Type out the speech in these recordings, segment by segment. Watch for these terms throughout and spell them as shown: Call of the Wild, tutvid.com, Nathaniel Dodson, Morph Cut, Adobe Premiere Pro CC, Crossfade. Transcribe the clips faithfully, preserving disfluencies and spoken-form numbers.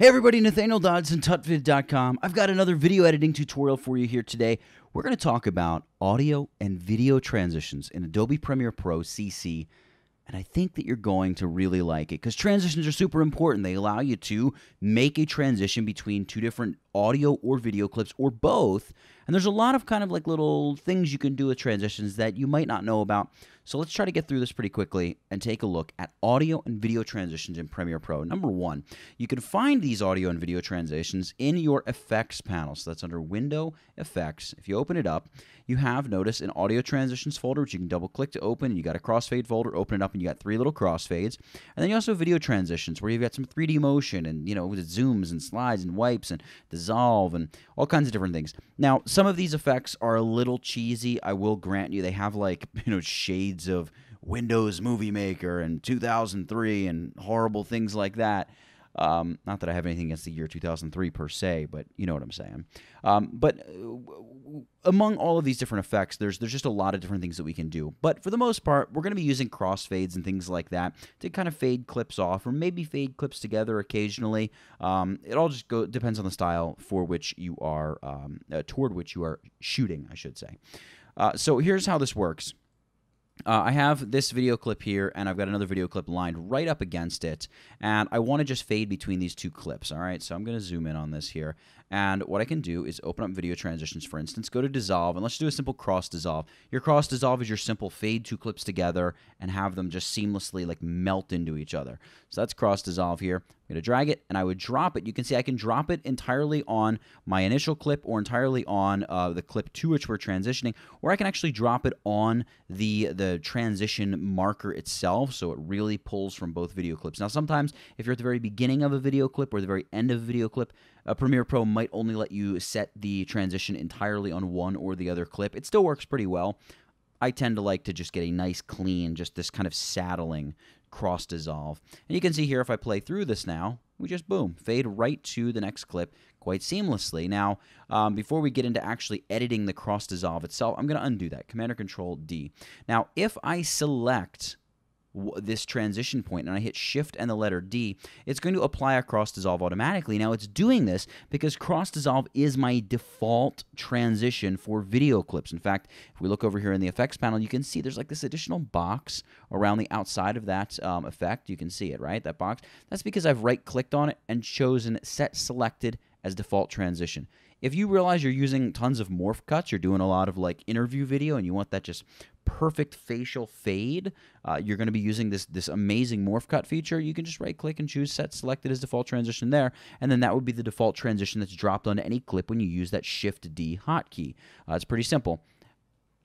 Hey everybody, Nathaniel Dodson, tutvid dot com. I've got another video editing tutorial for you here today. We're going to talk about audio and video transitions in Adobe Premiere Pro C C, and I think that you're going to really like it because transitions are super important. They allow you to make a transition between two different audio or video clips or both, and there's a lot of kind of like little things you can do with transitions that you might not know about. So let's try to get through this pretty quickly and take a look at audio and video transitions in Premiere Pro. Number one, you can find these audio and video transitions in your effects panel. So that's under Window, Effects. If you open it up, you have, notice, an audio transitions folder, which you can double click to open. You got a crossfade folder, open it up, and you got three little crossfades. And then you also have video transitions where you've got some three D motion and, you know, with zooms and slides and wipes and dissolve and all kinds of different things. Now, some of these effects are a little cheesy. I will grant you, they have like, you know, shades of Windows Movie Maker and two thousand three and horrible things like that. Um, not that I have anything against the year two thousand three per se, but you know what I'm saying. Um, but among all of these different effects, there's there's just a lot of different things that we can do. But for the most part, we're going to be using crossfades and things like that to kind of fade clips off or maybe fade clips together occasionally. Um, it all just go, depends on the style for which you are um, uh, toward which you are shooting, I should say. Uh, so here's how this works. Uh, I have this video clip here, and I've got another video clip lined right up against it, and I want to just fade between these two clips, all right? So I'm going to zoom in on this here, and what I can do is open up video transitions, for instance, go to dissolve, and let's do a simple cross-dissolve. Your cross-dissolve is your simple fade two clips together and have them just seamlessly, like, melt into each other. So that's cross-dissolve here. I'm going to drag it, and I would drop it. You can see I can drop it entirely on my initial clip or entirely on uh, the clip to which we're transitioning, or I can actually drop it on the, the transition marker itself, so it really pulls from both video clips. Now, sometimes if you're at the very beginning of a video clip or the very end of a video clip, uh, Premiere Pro might only let you set the transition entirely on one or the other clip. It still works pretty well. I tend to like to just get a nice clean, just this kind of saddling cross dissolve. And you can see here if I play through this now, we just, boom, fade right to the next clip quite seamlessly. Now, um, before we get into actually editing the cross dissolve itself, I'm going to undo that. Command or Control D. Now, if I select this transition point and I hit shift and the letter D, it's going to apply a cross dissolve automatically. Now it's doing this because cross dissolve is my default transition for video clips. In fact, if we look over here in the effects panel, you can see there's like this additional box around the outside of that um, effect. You can see it, right? That box. That's because I've right clicked on it and chosen set selected as default transition. If you realize you're using tons of morph cuts, you're doing a lot of like interview video and you want that just perfect facial fade, uh, you're going to be using this, this amazing morph cut feature. You can just right click and choose set selected as default transition there, and then that would be the default transition that's dropped onto any clip when you use that shift D hotkey. Uh, it's pretty simple.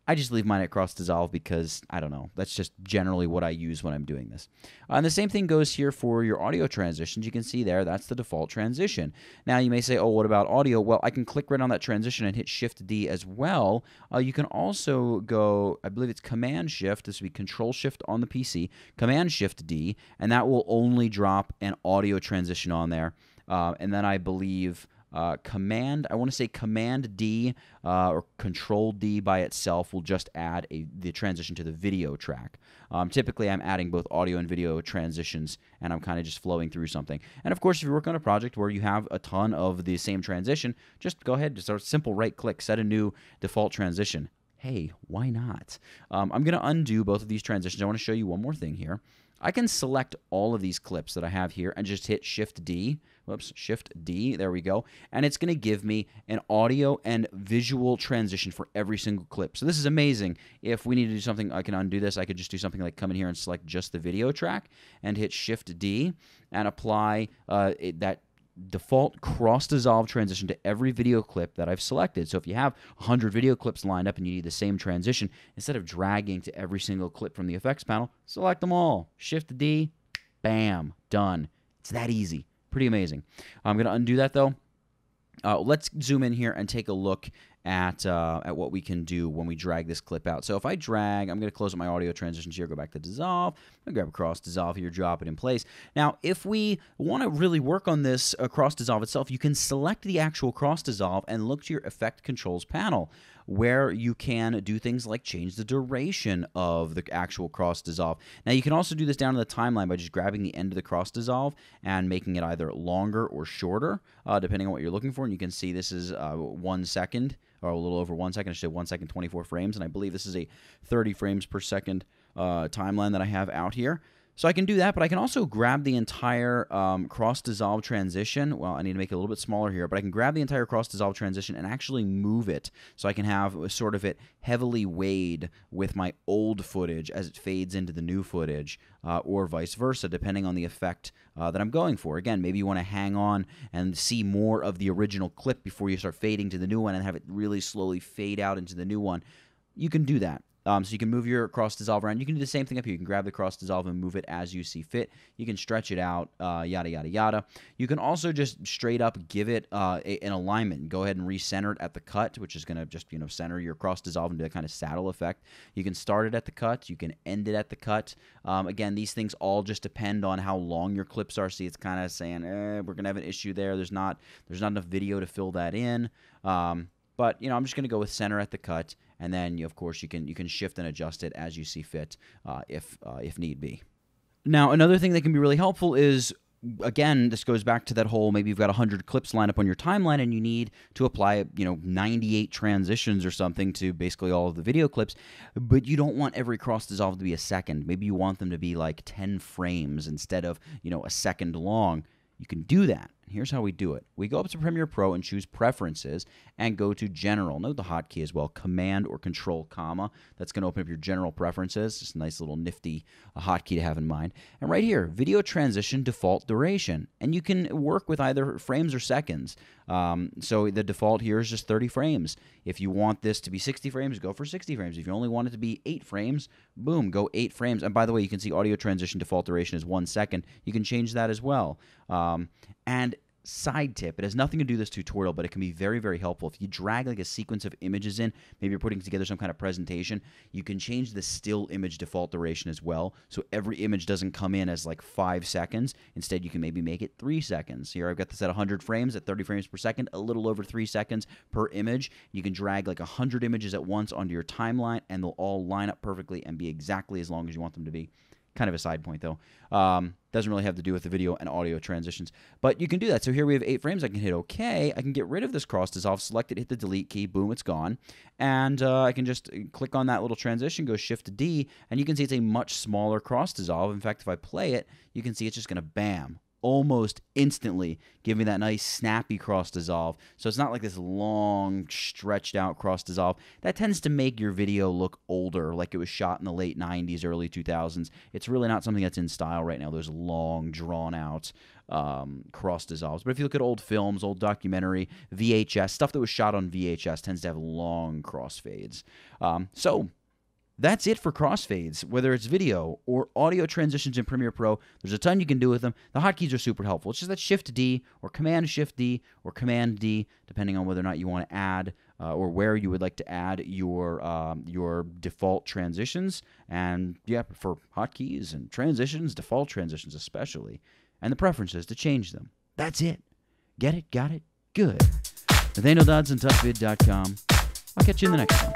I just leave mine at cross dissolve because, I don't know, that's just generally what I use when I'm doing this. Uh, and the same thing goes here for your audio transitions. You can see there, that's the default transition. Now you may say, oh, what about audio? Well, I can click right on that transition and hit Shift D as well. Uh, you can also go, I believe it's Command Shift, this would be Control Shift on the P C, Command Shift D, and that will only drop an audio transition on there. Uh, and then I believe Uh, command, I want to say Command D uh, or Control D by itself will just add a, the transition to the video track. Um, typically, I'm adding both audio and video transitions, and I'm kind of just flowing through something. And of course, if you're working on a project where you have a ton of the same transition, just go ahead and start simple right-click, set a new default transition. Hey, why not? Um, I'm going to undo both of these transitions. I want to show you one more thing here. I can select all of these clips that I have here and just hit Shift-D. Whoops, Shift-D, there we go. And it's going to give me an audio and visual transition for every single clip. So this is amazing. If we need to do something, I can undo this. I could just do something like come in here and select just the video track and hit Shift-D and apply uh, it, that default cross-dissolve transition to every video clip that I've selected. So if you have one hundred video clips lined up and you need the same transition, instead of dragging to every single clip from the effects panel, select them all. Shift-D, bam, done. It's that easy. Pretty amazing. I'm going to undo that, though. Uh, let's zoom in here and take a look at uh, at what we can do when we drag this clip out. So if I drag, I'm going to close up my audio transitions here, go back to dissolve, I'm going to grab a cross dissolve here, drop it in place. Now, if we want to really work on this uh, cross dissolve itself, you can select the actual cross dissolve and look to your effect controls panel. where you can do things like change the duration of the actual cross dissolve. Now you can also do this down in the timeline by just grabbing the end of the cross dissolve and making it either longer or shorter, uh, depending on what you're looking for. And you can see this is uh, one second, or a little over one second. I should say one second, twenty-four frames. And I believe this is a thirty frames per second uh, timeline that I have out here. So I can do that, but I can also grab the entire um, cross-dissolve transition. Well, I need to make it a little bit smaller here, but I can grab the entire cross-dissolve transition and actually move it so I can have sort of it heavily weighed with my old footage as it fades into the new footage, uh, or vice versa, depending on the effect uh, that I'm going for. Again, maybe you want to hang on and see more of the original clip before you start fading to the new one and have it really slowly fade out into the new one. You can do that. Um, so you can move your cross dissolve around. You can do the same thing up here. You can grab the cross dissolve and move it as you see fit. You can stretch it out, uh, yada, yada, yada. You can also just straight up give it uh, a, an alignment. Go ahead and recenter it at the cut, which is going to just, you know, center your cross dissolve and do that kind of saddle effect. You can start it at the cut. You can end it at the cut. Um, again, these things all just depend on how long your clips are. See, it's kind of saying, eh, we're going to have an issue there. There's not, there's not enough video to fill that in. Um, but, you know, I'm just going to go with center at the cut. And then, you, of course, you can you can shift and adjust it as you see fit, uh, if uh, if need be. Now, another thing that can be really helpful is, again, this goes back to that whole, maybe you've got one hundred clips lined up on your timeline and you need to apply, you know, ninety-eight transitions or something to basically all of the video clips, but you don't want every cross dissolve to be a second. Maybe you want them to be like ten frames instead of, you know, a second long. You can do that. Here's how we do it. We go up to Premiere Pro and choose Preferences and go to General. Note the hotkey as well, Command or Control, comma. That's going to open up your General Preferences. Just a nice little nifty uh, hotkey to have in mind. And right here, Video Transition Default Duration. And you can work with either frames or seconds. Um, so the default here is just thirty frames. If you want this to be sixty frames, go for sixty frames. If you only want it to be eight frames, boom, go eight frames. And by the way, you can see Audio Transition Default Duration is one second. You can change that as well. Um, and side tip, it has nothing to do with this tutorial, but it can be very, very helpful. If you drag like a sequence of images in, maybe you're putting together some kind of presentation, you can change the still image default duration as well. So every image doesn't come in as like five seconds. Instead, you can maybe make it three seconds. Here, I've got this at one hundred frames, at thirty frames per second, a little over three seconds per image. You can drag like one hundred images at once onto your timeline, and they'll all line up perfectly and be exactly as long as you want them to be. Kind of a side point, though. Um, doesn't really have to do with the video and audio transitions. But you can do that. So here we have eight frames. I can hit OK. I can get rid of this cross dissolve, select it, hit the delete key. Boom, it's gone. And uh, I can just click on that little transition, go Shift D, and you can see it's a much smaller cross dissolve. In fact, if I play it, you can see it's just going to bam, almost instantly give me that nice snappy cross dissolve. So it's not like this long stretched out cross dissolve that tends to make your video look older, like it was shot in the late nineties, early two thousands. It's really not something that's in style right now, those long drawn out um, cross dissolves. But if you look at old films, old documentary, V H S, stuff that was shot on V H S tends to have long crossfades. Um, so that's it for crossfades, whether it's video or audio transitions in Premiere Pro. There's a ton you can do with them. The hotkeys are super helpful. It's just that Shift-D or Command-Shift-D or Command-D, depending on whether or not you want to add uh, or where you would like to add your, um, your default transitions. And, yeah, for hotkeys and transitions, default transitions especially, and the preferences to change them. That's it. Get it? Got it? Good. Nathaniel Dodson, tutvid dot com. I'll catch you in the next one.